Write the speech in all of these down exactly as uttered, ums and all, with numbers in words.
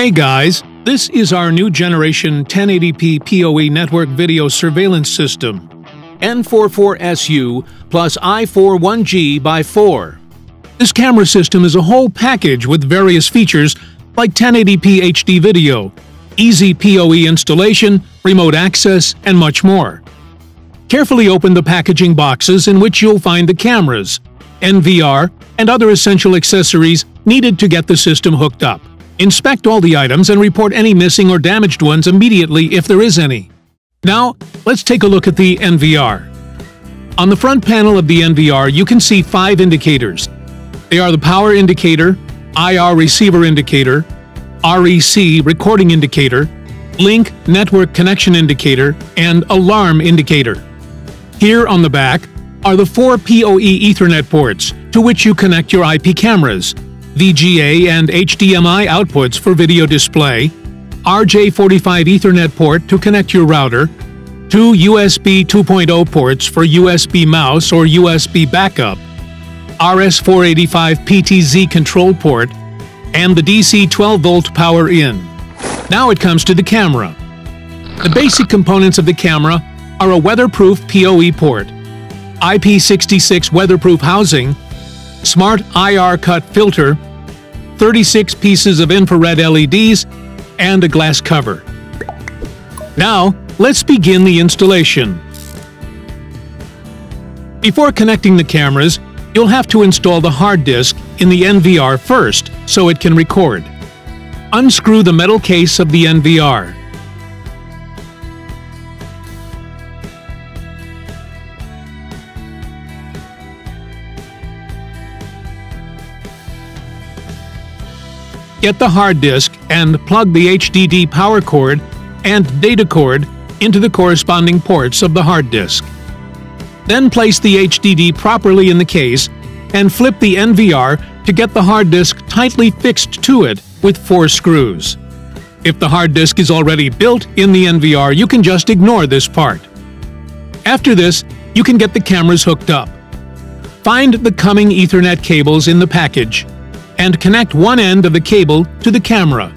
Hey guys, this is our new generation ten eighty p P O E network video surveillance system, N forty-four S U plus I forty-one G by four. This camera system is a whole package with various features like ten eighty p H D video, easy P O E installation, remote access, and much more. Carefully open the packaging boxes in which you'll find the cameras, N V R, and other essential accessories needed to get the system hooked up. Inspect all the items and report any missing or damaged ones immediately if there is any. Now, let's take a look at the N V R. On the front panel of the N V R, you can see five indicators. They are the power indicator, I R receiver indicator, R E C recording indicator, LINK network connection indicator, and alarm indicator. Here on the back are the four P O E Ethernet ports to which you connect your I P cameras, V G A and H D M I outputs for video display, R J forty-five Ethernet port to connect your router, two U S B two point oh ports for U S B mouse or U S B backup, R S four eighty-five P T Z control port, and the D C twelve volt power in. Now it comes to the camera. The basic components of the camera are a weatherproof P O E port, I P sixty-six weatherproof housing, smart I R cut filter, thirty-six pieces of infrared L E Ds, and a glass cover. Now, let's begin the installation. Before connecting the cameras, you'll have to install the hard disk in the N V R first so it can record. Unscrew the metal case of the N V R. Get the hard disk and plug the H D D power cord and data cord into the corresponding ports of the hard disk. Then place the H D D properly in the case and flip the N V R to get the hard disk tightly fixed to it with four screws. If the hard disk is already built in the N V R, you can just ignore this part. After this, you can get the cameras hooked up. Find the coming Ethernet cables in the package and connect one end of the cable to the camera.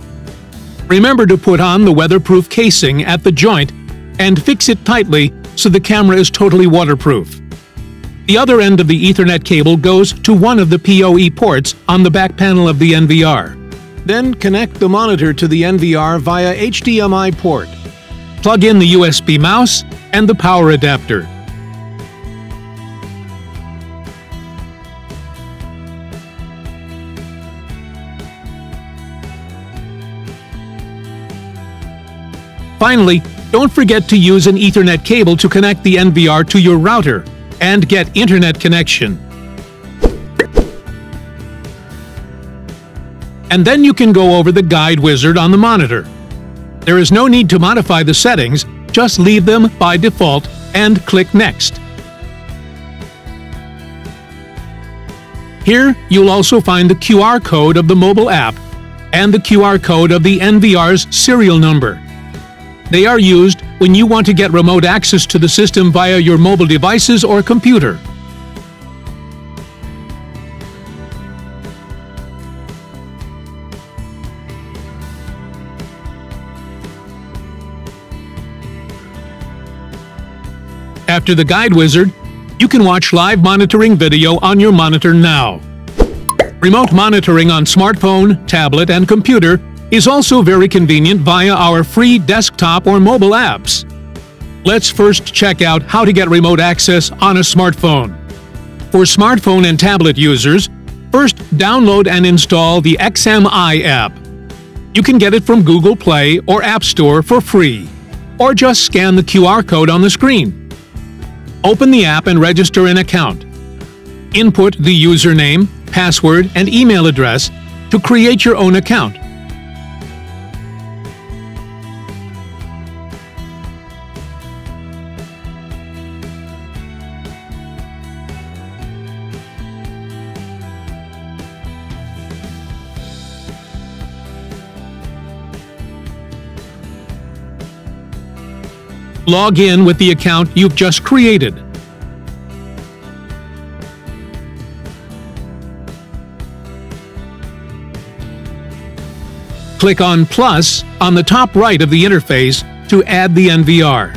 Remember to put on the weatherproof casing at the joint and fix it tightly so the camera is totally waterproof. The other end of the Ethernet cable goes to one of the P O E ports on the back panel of the N V R. Then connect the monitor to the N V R via H D M I port. Plug in the U S B mouse and the power adapter. Finally, don't forget to use an Ethernet cable to connect the N V R to your router and get internet connection. And then you can go over the guide wizard on the monitor. There is no need to modify the settings, just leave them by default and click Next. Here, you'll also find the Q R code of the mobile app and the Q R code of the N V R's serial number. They are used when you want to get remote access to the system via your mobile devices or computer. After the guide wizard, you can watch live monitoring video on your monitor now. Remote monitoring on smartphone, tablet, and computer is also very convenient via our free desktop or mobile apps. Let's first check out how to get remote access on a smartphone. For smartphone and tablet users, first download and install the XMEye app. You can get it from Google Play or App Store for free, or just scan the Q R code on the screen. Open the app and register an account. Input the username, password, and email address to create your own account. Log in with the account you've just created. click on plus on the top right of the interface to add the N V R.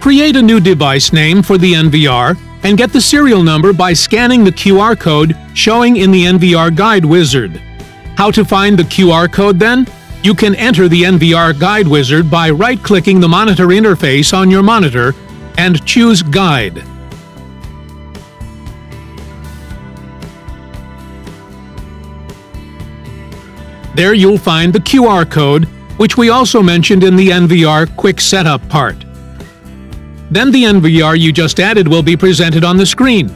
Create a new device name for the N V R and get the serial number by scanning the Q R code showing in the N V R Guide Wizard. How to find the Q R code then? You can enter the N V R Guide Wizard by right-clicking the monitor interface on your monitor and choose Guide. There you'll find the Q R code, which we also mentioned in the N V R Quick Setup part. Then the N V R you just added will be presented on the screen.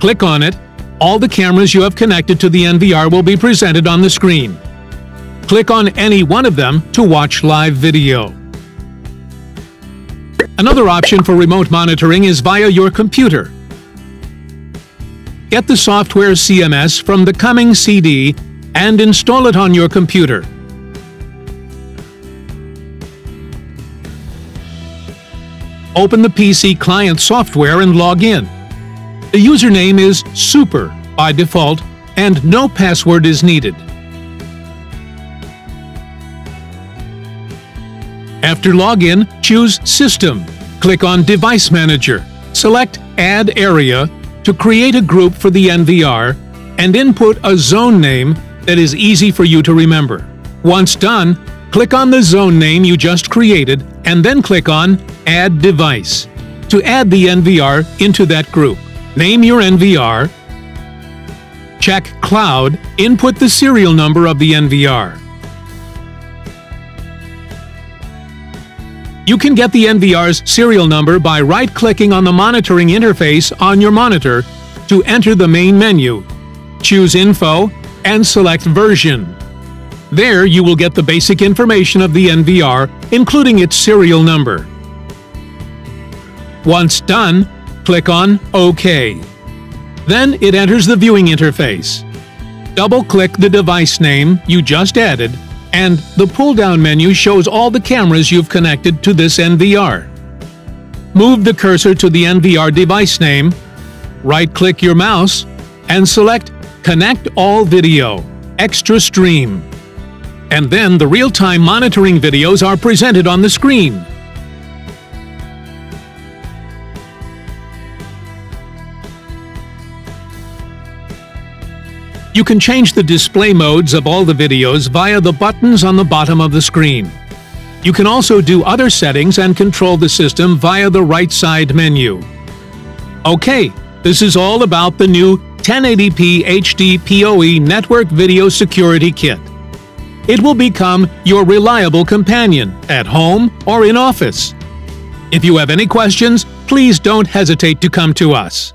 Click on it. All the cameras you have connected to the N V R will be presented on the screen. Click on any one of them to watch live video. Another option for remote monitoring is via your computer. Get the software C M S from the Cummings C D and install it on your computer. Open the P C client software and log in. The username is super by default and no password is needed. After login, choose System. Click on Device Manager. Select Add Area to create a group for the N V R and input a zone name that is easy for you to remember. Once done, click on the zone name you just created and then click on Add Device to add the N V R into that group. Name your N V R, check Cloud, input the serial number of the N V R. You can get the N V R's serial number by right-clicking on the monitoring interface on your monitor to enter the main menu. Choose Info and select Version. There you will get the basic information of the N V R, including its serial number. Once done, click on OK. Then it enters the viewing interface. Double-click the device name you just added, and the pull-down menu shows all the cameras you've connected to this N V R. Move the cursor to the N V R device name, right-click your mouse, and select Connect All Video, Extra Stream. And then the real-time monitoring videos are presented on the screen. You can change the display modes of all the videos via the buttons on the bottom of the screen. You can also do other settings and control the system via the right side menu. Okay, this is all about the new ten eighty p H D P O E Network Video Security Kit. It will become your reliable companion at home or in office. If you have any questions, please don't hesitate to come to us.